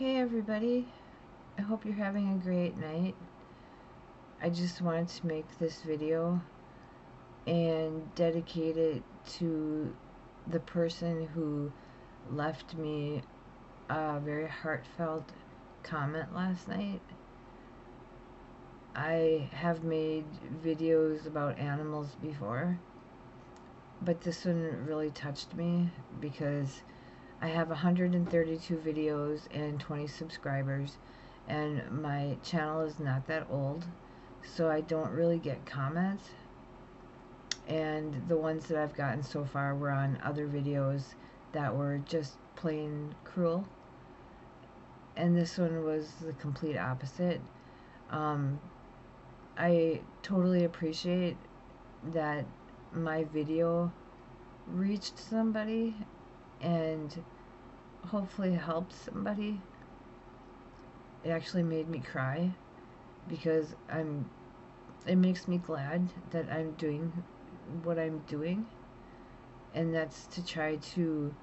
Hey everybody, I hope you're having a great night. I just wanted to make this video and dedicate it to the person who left me a very heartfelt comment last night. I have made videos about animals before, but this one really touched me because I have 132 videos and 20 subscribers, and my channel is not that old, so I don't really get comments, and the ones that I've gotten so far were on other videos that were just plain cruel, and this one was the complete opposite. I totally appreciate that my video reached somebody and hopefully help somebody. It actually made me cry because it makes me glad that I'm doing what I'm doing, and that's to try to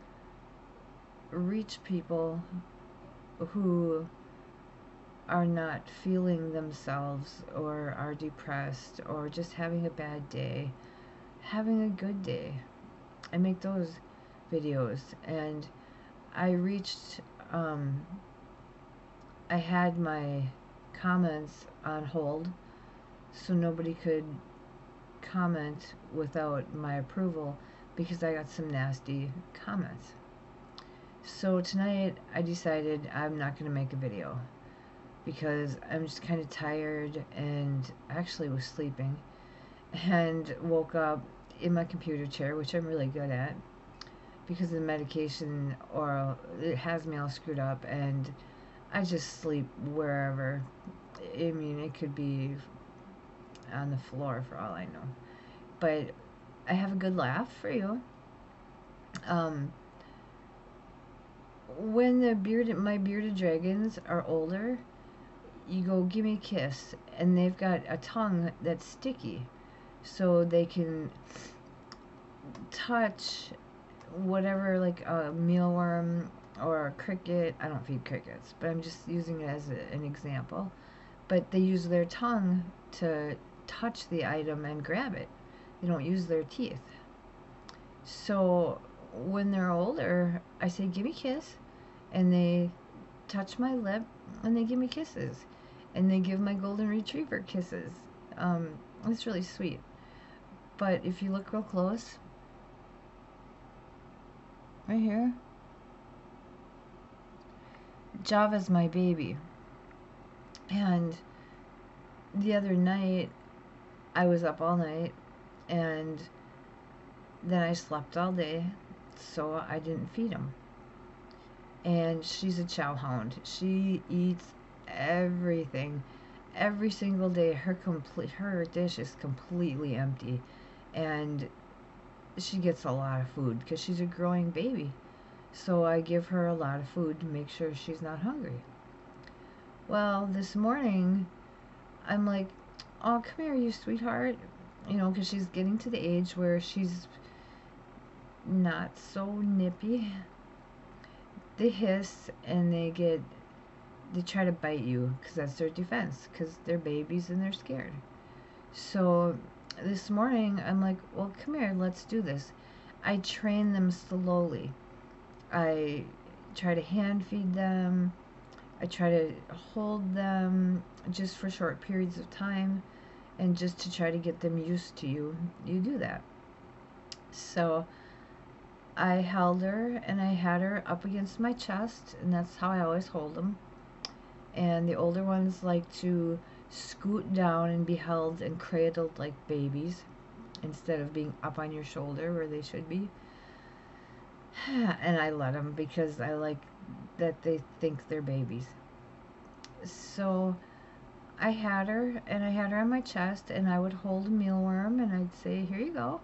reach people who are not feeling themselves or are depressed or just having a bad day, having a good day. I make those videos, and I reached I had my comments on hold so nobody could comment without my approval because I got some nasty comments. So tonight I decided I'm not gonna make a video because I'm just kind of tired, and actually was sleeping and woke up in my computer chair, which I'm really good at because the medication or it has me all screwed up, and I just sleep wherever. I mean, it could be on the floor for all I know, but I have a good laugh for you. When my bearded dragons are older, you go, "Give me a kiss," and they've got a tongue that's sticky, so they can touch whatever, like a mealworm or a cricket. I don't feed crickets, but I'm just using it as an example. But they use their tongue to touch the item and grab it. They don't use their teeth. So when they're older, I say, "Give me a kiss," and they touch my lip and they give me kisses, and they give my golden retriever kisses. It's really sweet. But if you look real close, right here, Java's my baby, and the other night I was up all night, and then I slept all day, so I didn't feed him. And she's a chowhound. She eats everything, every single day. Her dish is completely empty, and she gets a lot of food because she's a growing baby, so I give her a lot of food to make sure she's not hungry. Well, this morning I'm like, "Oh, come here, you sweetheart," you know, because she's getting to the age where she's not so nippy. They hiss and they try to bite you because that's their defense, because they're babies and they're scared. So this morning I'm like, "Well, come here, let's do this." I train them slowly. I try to hand feed them, I try to hold them just for short periods of time, and just to try to get them used to you. You do that. So I held her, and I had her up against my chest, and that's how I always hold them. And the older ones like to scoot down and be held and cradled like babies instead of being up on your shoulder where they should be. And I let them because I like that they think they're babies. So I had her, and I had her on my chest, and I would hold a mealworm and I'd say, "Here you go,"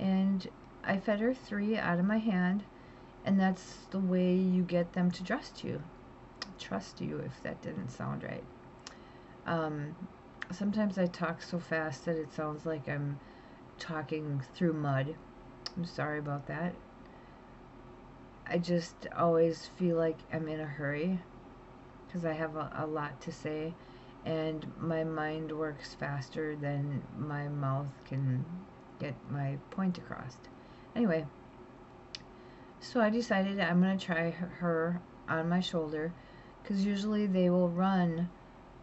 and I fed her 3 out of my hand, and that's the way you get them to trust you, if that didn't sound right. Sometimes I talk so fast that it sounds like I'm talking through mud. I'm sorry about that. I just always feel like I'm in a hurry, because I have a lot to say, and my mind works faster than my mouth can get my point across. Anyway, so I decided I'm going to try her on my shoulder, because usually they will run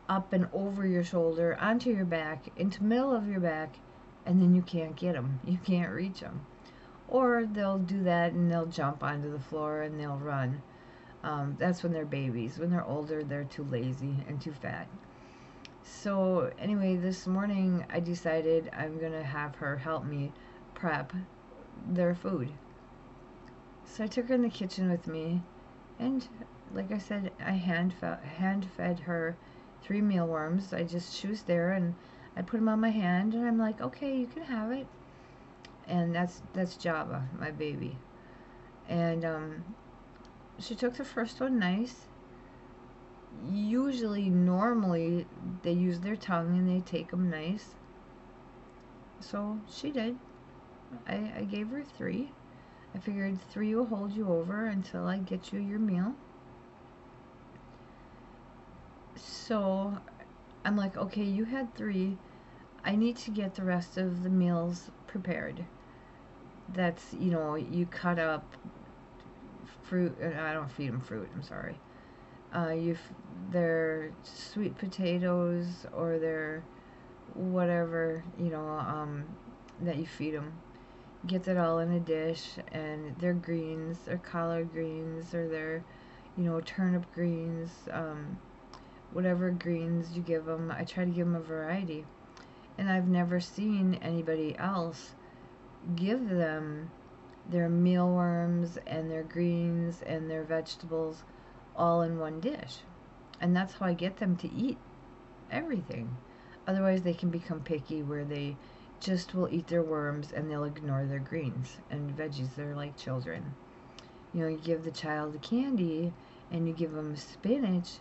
up and over your shoulder, onto your back, into the middle of your back, and then you can't get them. You can't reach them. Or they'll do that and they'll jump onto the floor and they'll run. That's when they're babies. When they're older, they're too lazy and too fat. So anyway, this morning I decided I'm going to have her help me prep their food. So I took her in the kitchen with me, and like I said, I hand fed her 3 mealworms. I just, she was there and I put them on my hand and I'm like, okay, you can have it. And that's Java, my baby. And she took the first one nice. Usually, normally, they use their tongue and they take them nice. So she did. I gave her 3. I figured 3 will hold you over until I get you your meal. So I'm like, okay, you had 3. I need to get the rest of the meals prepared. That's, you know, you cut up fruit. I don't feed them fruit, I'm sorry. Their sweet potatoes or their whatever, you know, that you feed them. Get that all in a dish, and their greens, their collard greens, or their, you know, turnip greens, whatever greens you give them. I try to give them a variety. And I've never seen anybody else give them their mealworms and their greens and their vegetables all in one dish. And that's how I get them to eat everything. Otherwise they can become picky, where they just will eat their worms and they'll ignore their greens and veggies. They're like children. You know, you give the child the candy and you give them spinach,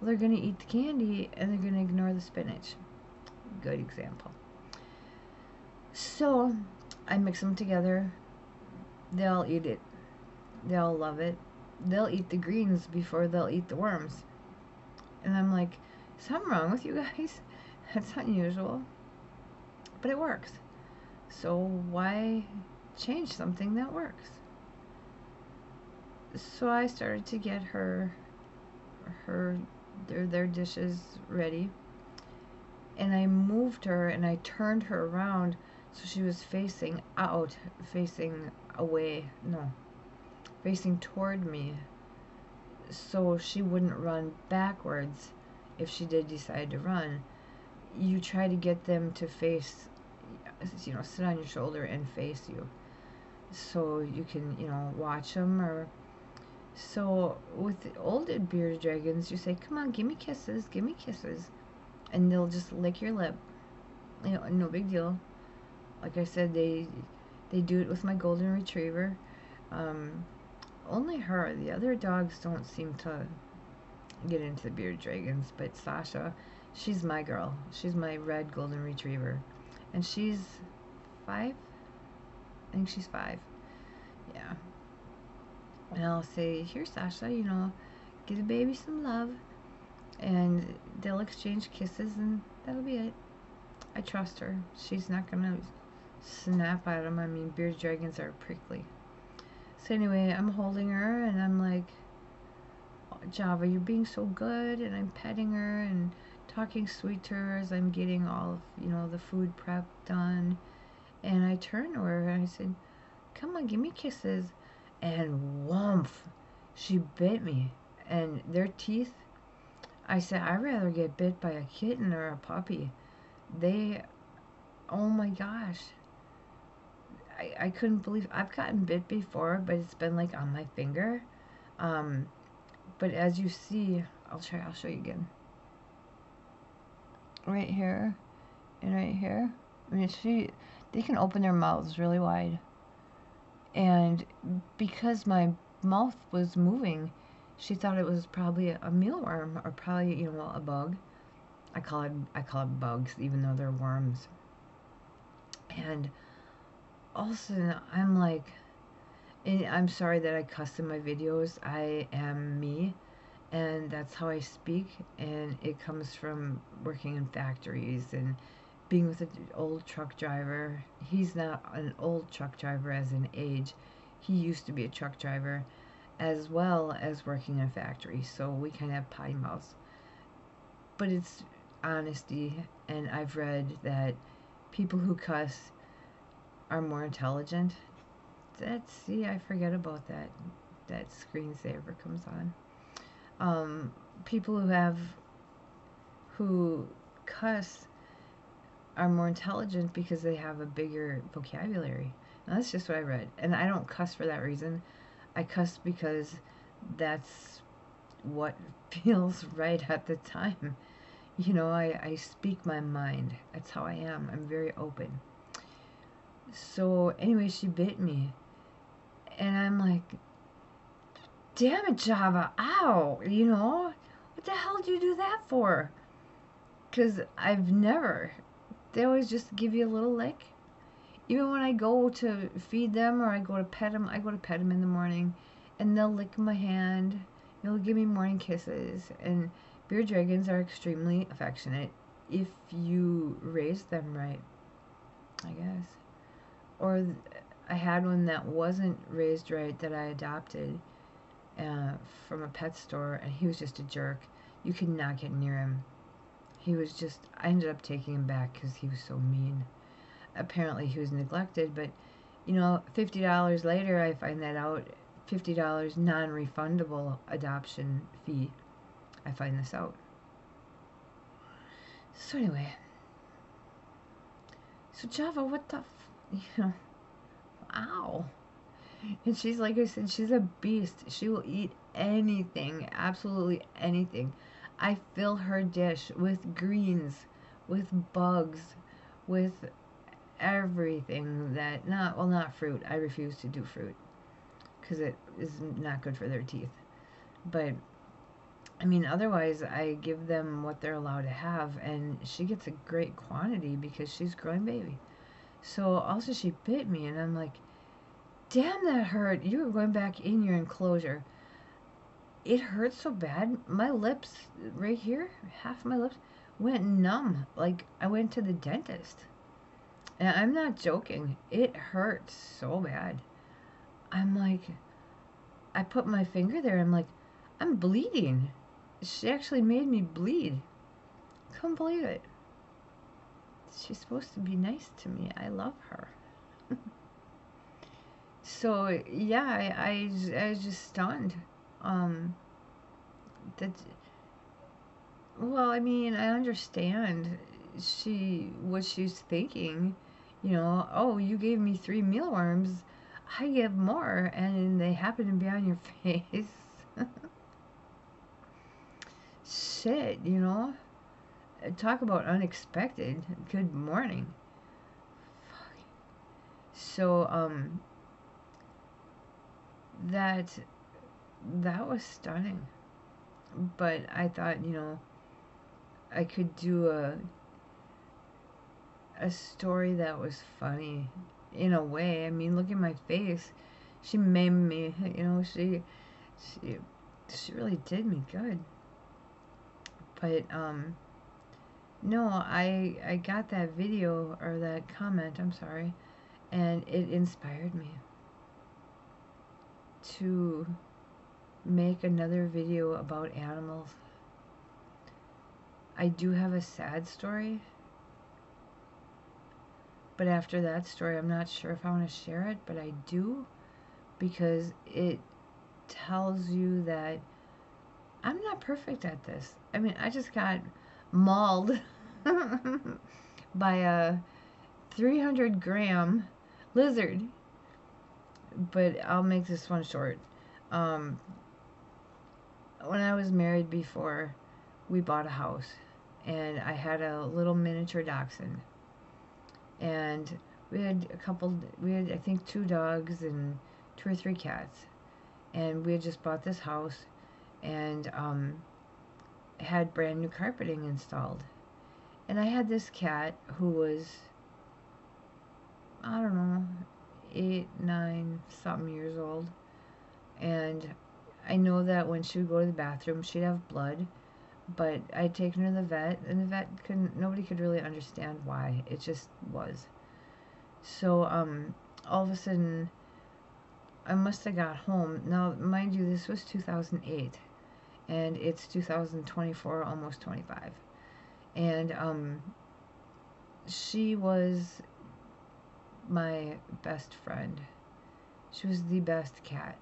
well, they're going to eat the candy and they're going to ignore the spinach. Good example. So I mix them together. They'll eat it. They'll love it. They'll eat the greens before they'll eat the worms. And I'm like, something wrong with you guys? That's unusual. But it works. So why change something that works? So I started to get their dishes ready. And I moved her and I turned her around so she was facing out, facing away, no, facing toward me, so she wouldn't run backwards if she did decide to run. You try to get them to face, you know, sit on your shoulder and face you, so you can, you know, watch them. Or so with the older bearded dragons, you say, come on, give me kisses, give me kisses. And they'll just lick your lip, you know, no big deal. Like I said, they do it with my golden retriever. Only her. The other dogs don't seem to get into the bearded dragons, but Sasha, she's my girl. She's my red golden retriever, and she's 5. I think she's 5. Yeah. And I'll say, here, Sasha, you know, give the baby some love. And they'll exchange kisses, and that'll be it. I trust her. She's not gonna snap at them. I mean, bearded dragons are prickly. So anyway, I'm holding her and I'm like, oh, Java, you're being so good. And I'm petting her and talking sweet to her as I'm getting all of, you know, the food prep done. And I turn to her and I said, come on, give me kisses. And whoomph, she bit me. And their teeth, I said, I'd rather get bit by a kitten or a puppy. They, oh my gosh. I couldn't believe, I've gotten bit before, but it's been like on my finger. But as you see, I'll show you again. Right here and right here. I mean, they can open their mouths really wide. And because my mouth was moving, she thought it was probably a mealworm, or probably, you know, a bug. I call it bugs, even though they're worms. And all of a sudden, I'm like, and I'm sorry that I cuss in my videos. I am me, and that's that's how I speak, and it comes from working in factories and being with an old truck driver. He's not an old truck driver as in age. He used to be a truck driver as well as working in a factory, so we kind of have potty mouths. But it's honesty, and I've read that people who cuss are more intelligent. That's, see, I forget about that. That screensaver comes on. People who cuss are more intelligent because they have a bigger vocabulary. Now, that's just what I read, and I don't cuss for that reason. I cuss because that's what feels right at the time. You know, I speak my mind. That's how I am. I'm very open. So anyway, she bit me, and I'm like, damn it, Java, ow, you know, what the hell do you do that for? Because I've never, they always just give you a little lick. Even when I go to feed them or I go to pet them, I go to pet them in the morning, and they'll lick my hand, they'll give me morning kisses, and bearded dragons are extremely affectionate if you raise them right, I guess. Or I had one that wasn't raised right that I adopted from a pet store, and he was just a jerk. You could not get near him. He was just, I ended up taking him back because he was so mean. Apparently he was neglected, but you know, $50 later I find that out. $50 non-refundable adoption fee. I find this out. So anyway, so Java, what the you know, ow. And she's, like I said, she's a beast. She will eat anything, absolutely anything. I fill her dish with greens, with bugs, with everything that, not, well, not fruit. I refuse to do fruit because it is not good for their teeth. But, I mean, otherwise, I give them what they're allowed to have, and she gets a great quantity because she's growing baby. So, also, she bit me, and I'm like, damn, that hurt. You were going back in your enclosure. It hurt so bad. My lips, right here, half my lips, went numb. Like, I went to the dentist. And I'm not joking. It hurt so bad. I'm like, I put my finger there. I'm like, I'm bleeding. She actually made me bleed. Couldn't believe it. She's supposed to be nice to me. I love her. So, yeah, I was just stunned. Well, I mean, I understand what she's thinking. You know, oh, you gave me 3 mealworms. I give more, and they happen to be on your face. Shit, you know. Talk about unexpected. Good morning. Fuck. So, that was stunning, but I thought, you know, I could do a story that was funny in a way. I mean, look at my face. She made me, you know, she really did me good. But no, I got that video, or that comment, I'm sorry, and it inspired me to make another video about animals. I do have a sad story, but after that story, I'm not sure if I want to share it, but I do, because it tells you that I'm not perfect at this. I mean, I just got mauled by a 300-gram lizard. But I'll make this one short. When I was married before, we bought a house, and I had a little miniature dachshund, and we had I think 2 dogs and 2 or 3 cats, and we had just bought this house, and had brand new carpeting installed, and I had this cat who was, I don't know, 8, 9 something years old, and I know that when she would go to the bathroom, she'd have blood, but I'd taken her to the vet, and the vet couldn't, nobody could really understand why. It just was. So, all of a sudden, I must have got home. Now, mind you, this was 2008, and it's 2024, almost 25. And, she was my best friend. She was the best cat.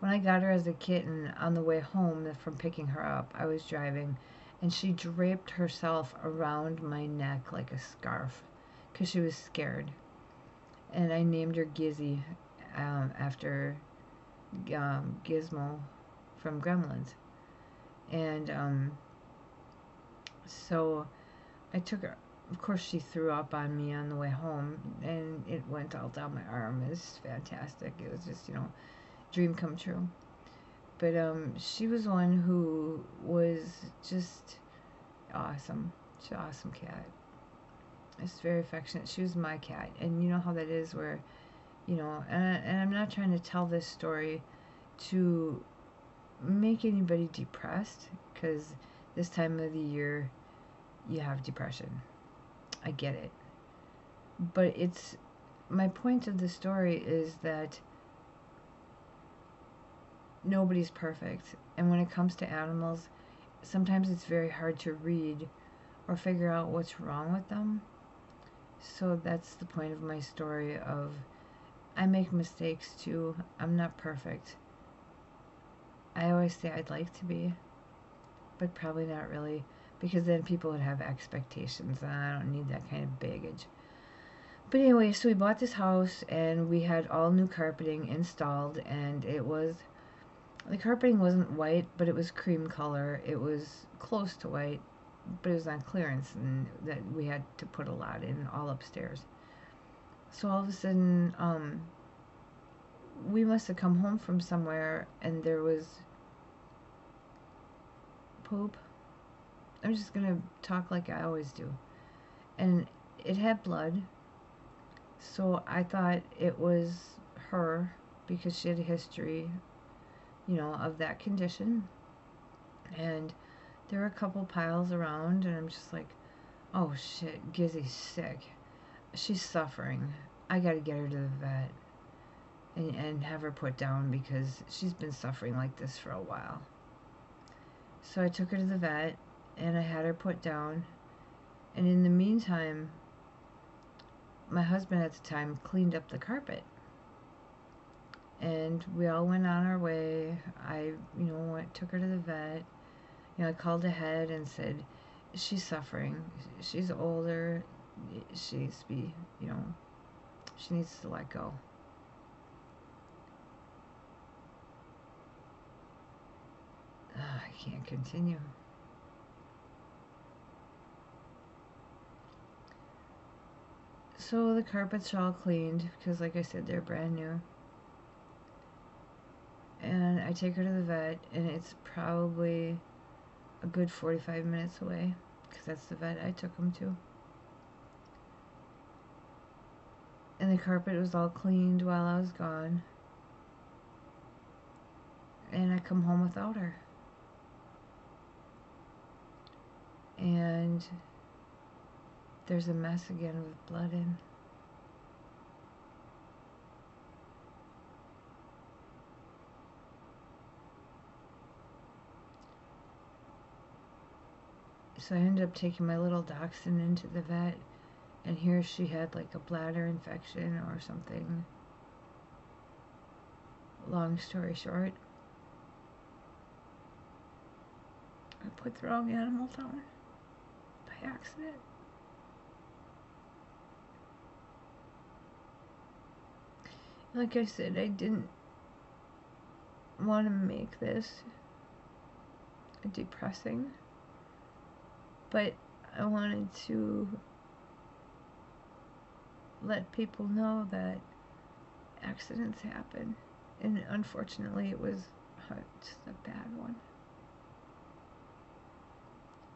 When I got her as a kitten on the way home from picking her up, I was driving, and she draped herself around my neck like a scarf because she was scared. And I named her Gizzy after Gizmo from Gremlins. And so I took her. Of course, she threw up on me on the way home, and it went all down my arm. It was fantastic. It was just, you know, dream come true. But she was one who was just awesome. She's an awesome cat. It's very affectionate. She was my cat, and you know how that is, where, you know, and I'm not trying to tell this story to make anybody depressed, because this time of the year you have depression. I get it. But it's, my point of the story is that nobody's perfect. And when it comes to animals, sometimes it's very hard to read or figure out what's wrong with them. So that's the point of my story of, I make mistakes too. I'm not perfect. I always say I'd like to be, but probably not really. Because then people would have expectations, and I don't need that kind of baggage. But anyway, so we bought this house, and we had all new carpeting installed, and it was, the carpeting wasn't white, but it was cream color. It was close to white, but it was on clearance, and that we had to put a lot in, all upstairs. So all of a sudden, we must have come home from somewhere, and there was poop. I'm just going to talk like I always do. And it had blood. So I thought it was her, because she had a history, you know, of that condition. And there were a couple piles around, and I'm just like, oh shit, Gizzy's sick. She's suffering. I got to get her to the vet and have her put down, because she's been suffering like this for a while. So I took her to the vet, and I had her put down, and in the meantime, my husband at the time cleaned up the carpet, and we all went on our way. I, you know, took her to the vet. You know, I called ahead and said, she's suffering, she's older, she needs to be, you know, she needs to let go. Oh, I can't continue. So the carpets are all cleaned, because like I said, they're brand new. And I take her to the vet, and it's probably a good 45 minutes away, because that's the vet I took them to. And the carpet was all cleaned while I was gone. And I come home without her. And there's a mess again with blood in. So I ended up taking my little dachshund into the vet, and here she had like a bladder infection or something. Long story short, I put the wrong animal down by accident. Like I said, I didn't want to make this depressing, but I wanted to let people know that accidents happen, and unfortunately it was just a bad one.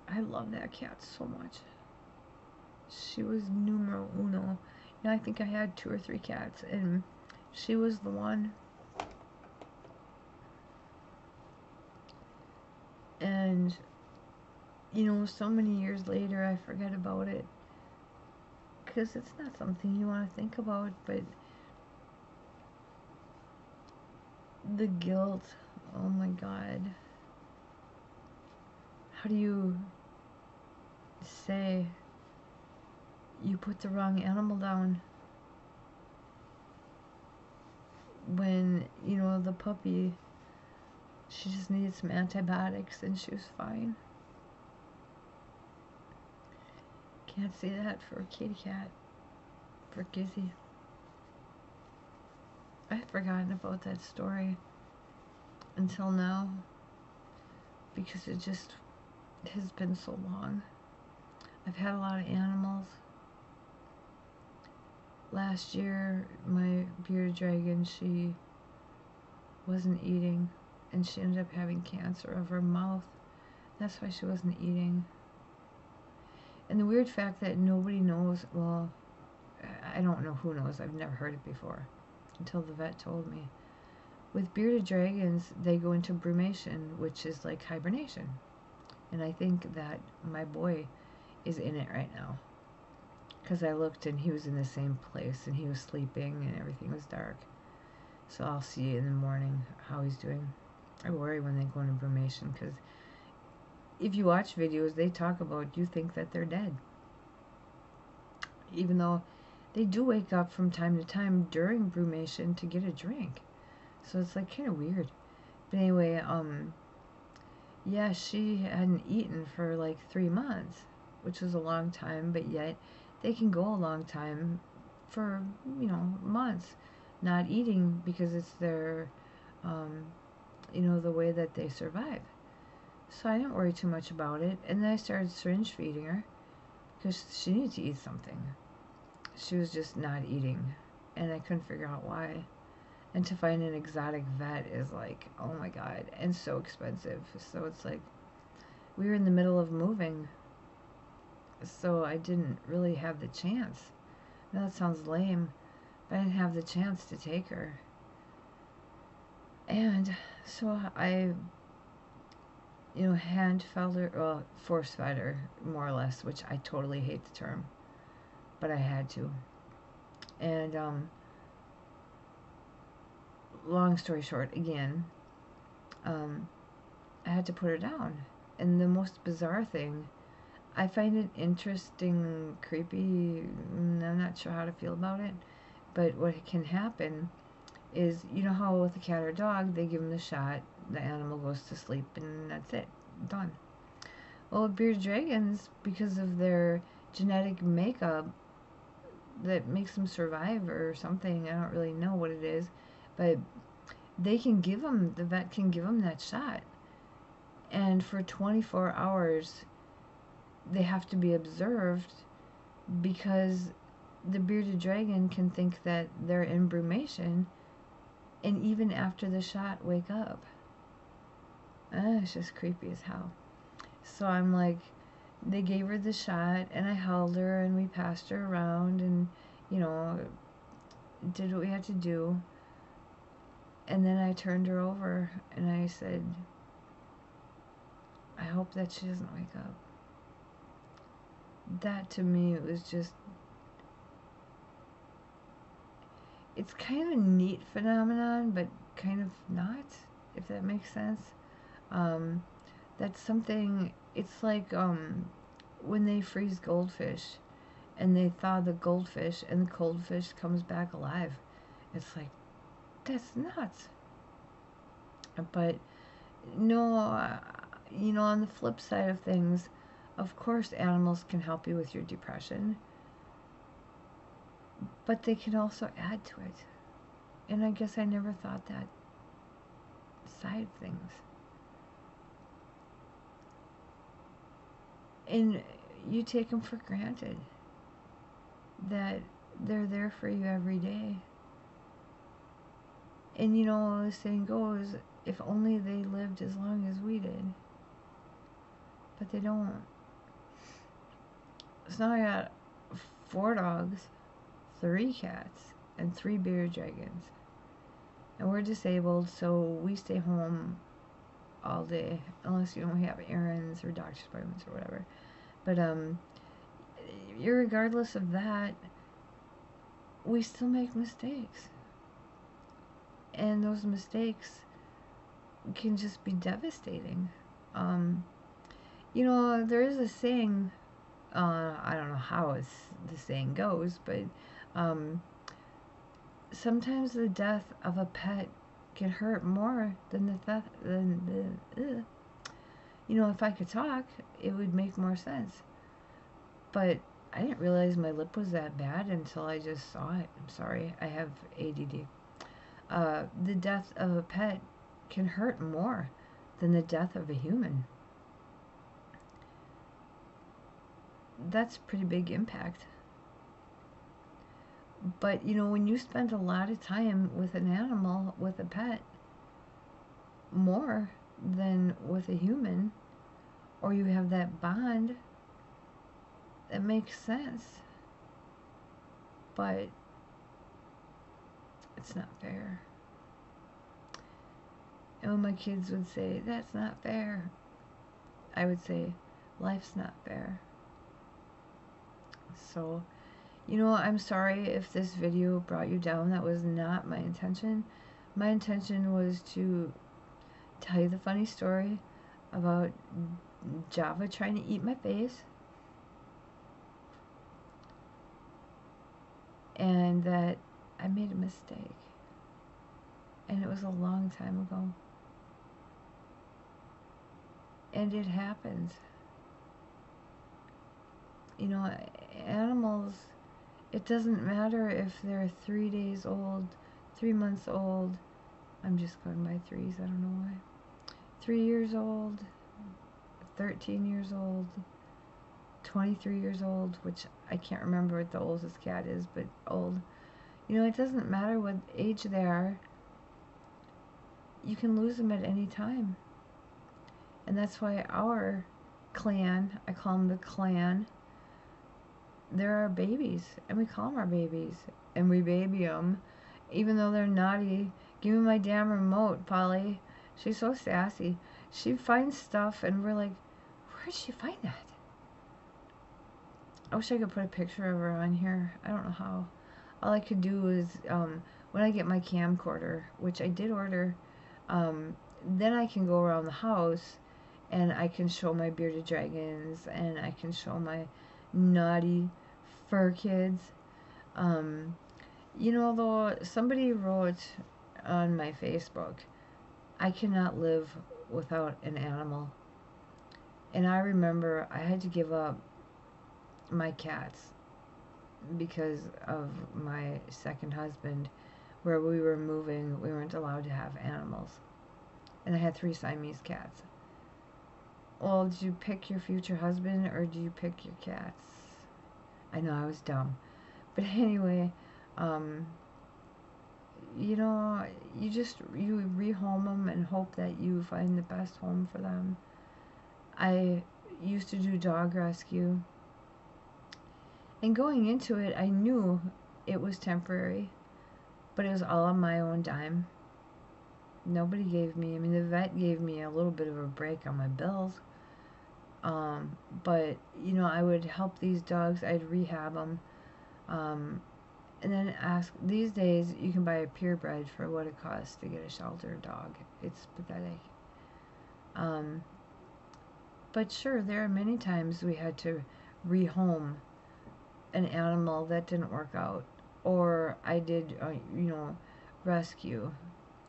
I love that cat so much. She was numero uno. You know, I think I had 2 or 3 cats, and she was the one. And, you know, so many years later I forget about it, because it's not something you want to think about. But the guilt, oh my God, how do you say you put the wrong animal down when, you know, the puppy, she just needed some antibiotics and she was fine. Can't say that for a kitty cat, for Gizzy. I'd forgotten about that story until now, because it just has been so long. I've had a lot of animals. Last year, my bearded dragon, she wasn't eating, and she ended up having cancer of her mouth. That's why she wasn't eating. And the weird fact that nobody knows, well, I don't know who knows, I've never heard it before, until the vet told me. With bearded dragons, they go into brumation, which is like hibernation. And I think that my boy is in it right now, because I looked and he was in the same place and he was sleeping and everything was dark. So I'll see in the morning how he's doing. I worry when they go into brumation, because if you watch videos they talk about, you think that they're dead, even though they do wake up from time to time during brumation to get a drink. So it's like kind of weird. But anyway, yeah, she hadn't eaten for like 3 months, which was a long time, but yet they can go a long time for, you know, months not eating, because it's their, you know, the way that they survive. So I didn't worry too much about it. And then I started syringe feeding her, because she needed to eat something. She was just not eating, and I couldn't figure out why. And to find an exotic vet is like, oh my God, and so expensive. So it's like, we were in the middle of moving, so I didn't really have the chance. Now that sounds lame, but I didn't have the chance to take her. And so I, you know, hand-fed her, well, force-fed her, more or less, which I totally hate the term, but I had to. And, long story short, again, I had to put her down. And the most bizarre thing, I find it interesting, creepy, I'm not sure how to feel about it, but what can happen is, you know how with a cat or a dog, they give them the shot, the animal goes to sleep, and that's it, done. Well, with bearded dragons, because of their genetic makeup that makes them survive or something, I don't really know what it is, but they can give them, the vet can give them that shot, and for 24 hours they have to be observed, because the bearded dragon can think that they're in brumation, and even after the shot, wake up. It's just creepy as hell. So I'm like, they gave her the shot, and I held her, and we passed her around, and, you know, did what we had to do. And then I turned her over, and I said, I hope that she doesn't wake up. That, to me, it was just, it's kind of a neat phenomenon, but kind of not, if that makes sense. That's something, it's like when they freeze goldfish and they thaw the goldfish and the goldfish comes back alive. It's like, that's nuts. But no, you know, on the flip side of things, of course animals can help you with your depression, but they can also add to it. And I guess I never thought that side of things. And you take them for granted that they're there for you every day. And, you know, the saying goes, if only they lived as long as we did. But they don't. So now I got 4 dogs, 3 cats, and 3 bearded dragons. And we're disabled, so we stay home all day, unless you don't have errands or doctor's appointments or whatever. But irregardless of that, we still make mistakes, and those mistakes can just be devastating. You know, there is a saying, I don't know how the saying goes, but sometimes the death of a pet can hurt more than the you know, if I could talk, it would make more sense. But I didn't realize my lip was that bad until I just saw it. I'm sorry, I have ADD. The death of a pet can hurt more than the death of a human. That's a pretty big impact. But, you know, when you spend a lot of time with an animal, with a pet, more than with a human, or you have that bond, that makes sense. But it's not fair. And when my kids would say, "That's not fair," I would say, "Life's not fair." So, you know, I'm sorry if this video brought you down. That was not my intention. My intention was to tell you the funny story about Java trying to eat my face, and that I made a mistake. And it was a long time ago. And it happens. You know, animals, it doesn't matter if they're 3 days old, 3 months old. I'm just going by threes, I don't know why. 3 years old, 13 years old, 23 years old, which I can't remember what the oldest cat is, but old. You know, it doesn't matter what age they are. You can lose them at any time. And that's why our clan, I call them the clan, they're our babies, and we call them our babies, and we baby them, even though they're naughty. Give me my damn remote, Polly. She's so sassy. She finds stuff, and we're like, where'd she find that? I wish I could put a picture of her on here. I don't know how. All I could do is, when I get my camcorder, which I did order, then I can go around the house, and I can show my bearded dragons, and I can show my naughty fur kids. You know, though, somebody wrote on my Facebook, I cannot live without an animal. And I remember I had to give up my cats because of my second husband. Where we were moving, we weren't allowed to have animals, and I had 3 Siamese cats. Well, did you pick your future husband, or do you pick your cats? I know, I was dumb, but anyway, you know, you rehome them and hope that you find the best home for them. I used to do dog rescue. And going into it, I knew it was temporary, but it was all on my own dime. Nobody gave me, I mean, the vet gave me a little bit of a break on my bills, but, you know, I would help these dogs, I'd rehab them, and then ask, these days, you can buy a purebred for what it costs to get a shelter dog. It's pathetic. But sure, there are many times we had to rehome an animal that didn't work out, or I did, you know, rescue,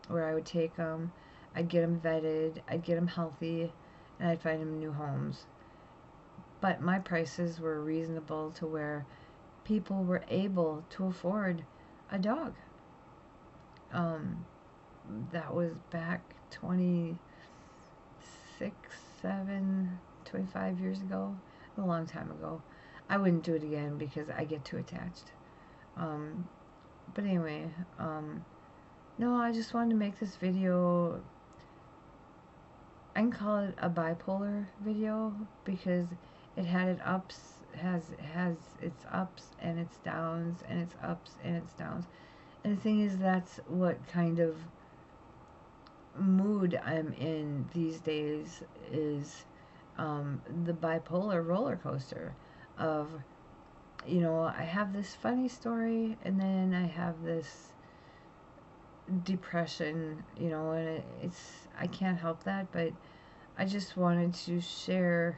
where I would take them, I'd get them vetted, I'd get them healthy, and I'd find them new homes. But my prices were reasonable to where people were able to afford a dog. That was back 26, 7, 25 years ago, a long time ago. I wouldn't do it again because I get too attached. But anyway, no, I just wanted to make this video. I can call it a bipolar video because it had its ups, has its ups and its downs, and its ups and its downs. And the thing is, that's what kind of mood I'm in these days is the bipolar roller coaster of, you know, I have this funny story and then I have this depression, you know, and it's, I can't help that, but I just wanted to share.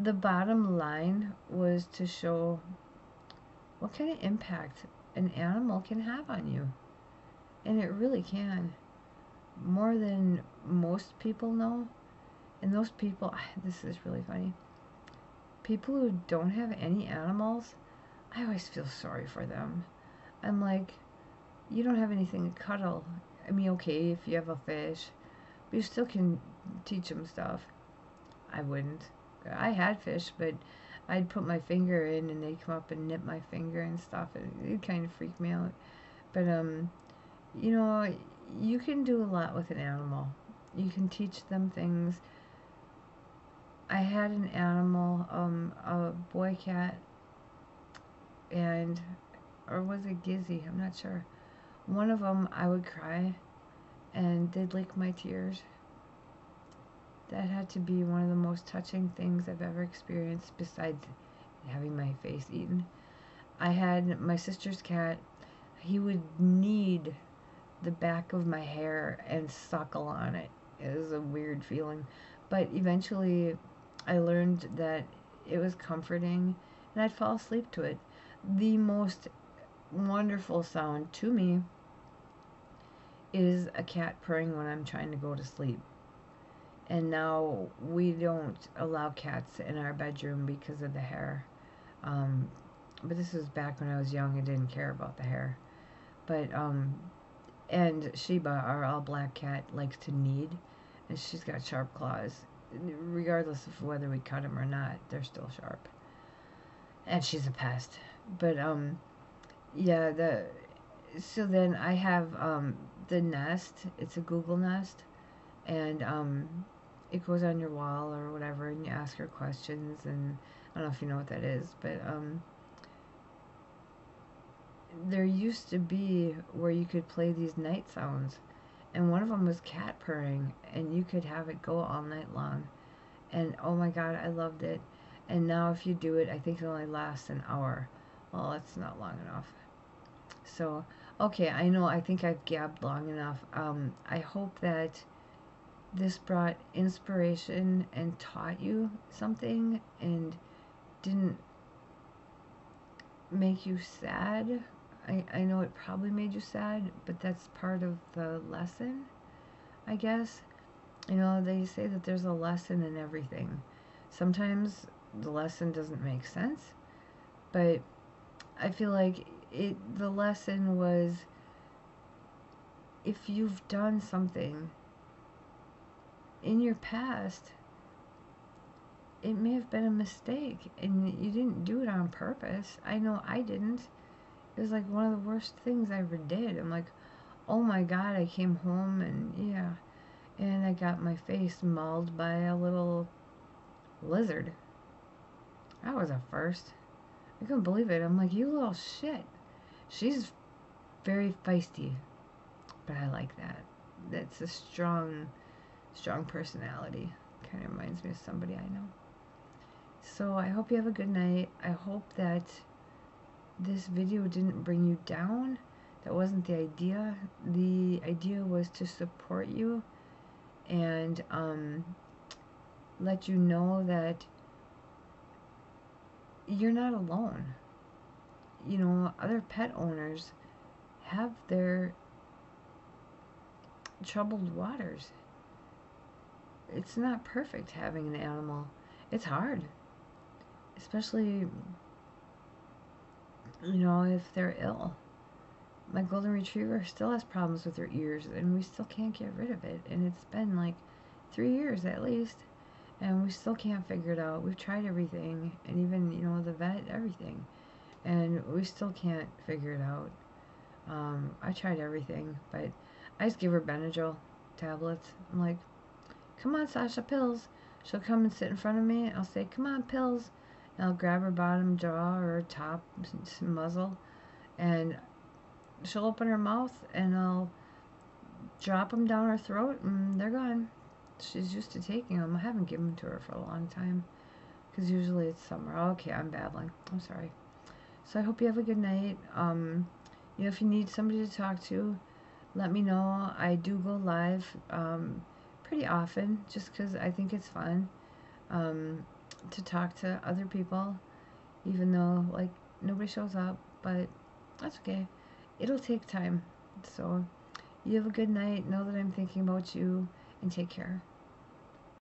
The bottom line was to show what kind of impact an animal can have on you, and it really can, more than most people know. And those people, this is really funny, people who don't have any animals, I always feel sorry for them. I'm like, you don't have anything to cuddle. I mean, okay, if you have a fish, but you still can teach them stuff. I wouldn't. I had fish, but I'd put my finger in and they'd come up and nip my finger and stuff, and it kind of freaked me out. But you know, you can do a lot with an animal. You can teach them things. I had an animal, a boy cat, and, or was it Gizzy? I'm not sure. One of them, I would cry and they'd lick my tears. That had to be one of the most touching things I've ever experienced, besides having my face eaten. I had my sister's cat. He would knead the back of my hair and suckle on it. It was a weird feeling. But eventually I learned that it was comforting, and I'd fall asleep to it. The most wonderful sound to me is a cat purring when I'm trying to go to sleep. And now we don't allow cats in our bedroom because of the hair. But this was back when I was young and didn't care about the hair. But, and Sheba, our all-black cat, likes to knead. And she's got sharp claws. Regardless of whether we cut them or not, they're still sharp. And she's a pest. But, yeah, so then I have the Nest. It's a Google Nest. And, it goes on your wall or whatever, and you ask her questions, and I don't know if you know what that is, but there used to be where you could play these night sounds, and one of them was cat purring, and you could have it go all night long, and oh my god, I loved it. And now if you do it, I think it only lasts an hour. Well, that's not long enough. So okay, I know, I think I've gabbed long enough. I hope that this brought inspiration and taught you something and didn't make you sad. I know it probably made you sad, but that's part of the lesson, I guess. You know, they say that there's a lesson in everything. Sometimes the lesson doesn't make sense, but I feel like the lesson was, if you've done something in your past, it may have been a mistake and you didn't do it on purpose. I know I didn't. It was like one of the worst things I ever did. I'm like, oh my god, I came home and yeah, and I got my face mauled by a little lizard. That was a first. I couldn't believe it. I'm like, you little shit. She's very feisty, but I like that. That's a strong personality. Kind of reminds me of somebody I know. So I hope you have a good night. I hope that this video didn't bring you down. That wasn't the idea. The idea was to support you and let you know that you're not alone. You know, other pet owners have their troubled waters. It's not perfect having an animal. It's hard. Especially, you know, if they're ill. My golden retriever still has problems with her ears, and we still can't get rid of it. And it's been like 3 years at least, and we still can't figure it out. We've tried everything, and even, you know, the vet, everything. And we still can't figure it out. I tried everything, but I just give her Benadryl tablets. I'm like, come on, Sasha, pills. She'll come and sit in front of me, and I'll say, come on, pills. And I'll grab her bottom jaw or her top muzzle, and she'll open her mouth, and I'll drop them down her throat and they're gone. She's used to taking them. I haven't given them to her for a long time because usually it's summer. Okay, I'm babbling. I'm sorry. So I hope you have a good night. You know, if you need somebody to talk to, let me know. I do go live pretty often just because I think it's fun to talk to other people, even though, like, nobody shows up, but that's okay. It'll take time. So you have a good night. Know that I'm thinking about you, and take care.